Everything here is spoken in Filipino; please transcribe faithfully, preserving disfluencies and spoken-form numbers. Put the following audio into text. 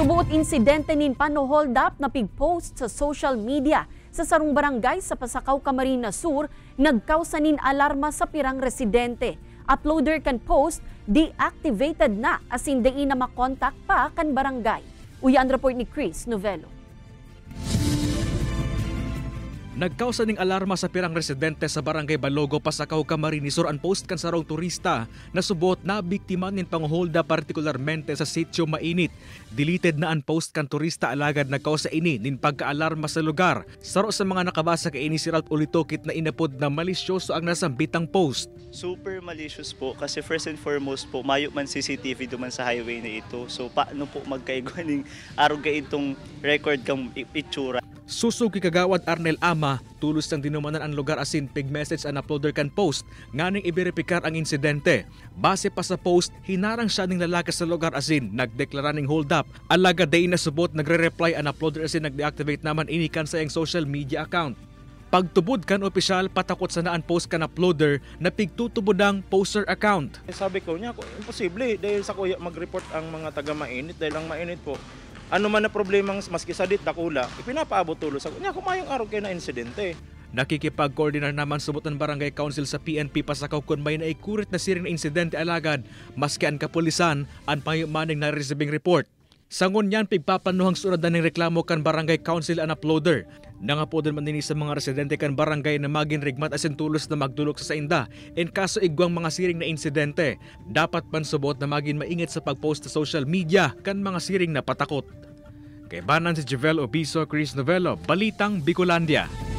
Subuot insidente nin pano-hold up na pig-post sa social media sa sarong barangay sa Pasacao, Camarines Sur, nagkausa nin alarma sa pirang residente. Uploader kan post, deactivated na as in dein na makontak pa kan barangay. Uyan report ni Chris Novello. Nagkausa ning alarma sa pirang residente sa barangay Balogo, Pasacao, Camarines Sur ang post kan sarong turista na subot na biktima nin pangholda partikularmente sa sitio mainit. Deleted na ang post kan turista alagad nagkausa ini nin pagka-alarma sa lugar. Saro sa mga nakabasa kay ini si Ralph Ulito kit na inapod na malisyoso ang nasambitang post. Super malicious po kasi first and foremost po mayo man C C T V duman sa highway na ito. So paano po magkaigwa ning arog ka itong record kang itsura. Susugi kagawad Arnel Ama, tulos ng dinumanan ang lugar asin pig-message ang uploader kan post, nganing iberipikar ang insidente. Base pa sa post, hinarang siya ng lalaki sa lugar asin, nagdeklara ng hold up. Alaga day na subot, nagre-reply ang uploader asin, nag-deactivate naman inikan sa iyang social media account. Pagtubod kan opisyal, patakot sa naan post kan uploader na pigtutubod ang poster account. Sabi ko niya, imposible dahil sa kuya mag-report ang mga taga-mainit dahil ang mainit po. Ano man na problemang maski sa dit dakula, ipinapaabot tulo sa kunya kumayong araw kayo na insidente. Nakikipag-coordinar naman subot ang barangay council sa P N P Pasacao kun may naikurit na siring insidente alagad, maski ang kapulisan ang payumaning na receiving report. Sangon yan, pigpapanuhang suradan ng reklamo kan barangay council an uploader. Nangapodan man nini sa mga residente kan barangay na maging rigmat asin tulos na magdulok sa sainda in kaso igwang mga siring na insidente. Dapat man subot na maging maingat sa pagpost sa social media kan mga siring na patakot. Kay banan si Jovel Obispo, Chris Novello, Balitang Bicolandia.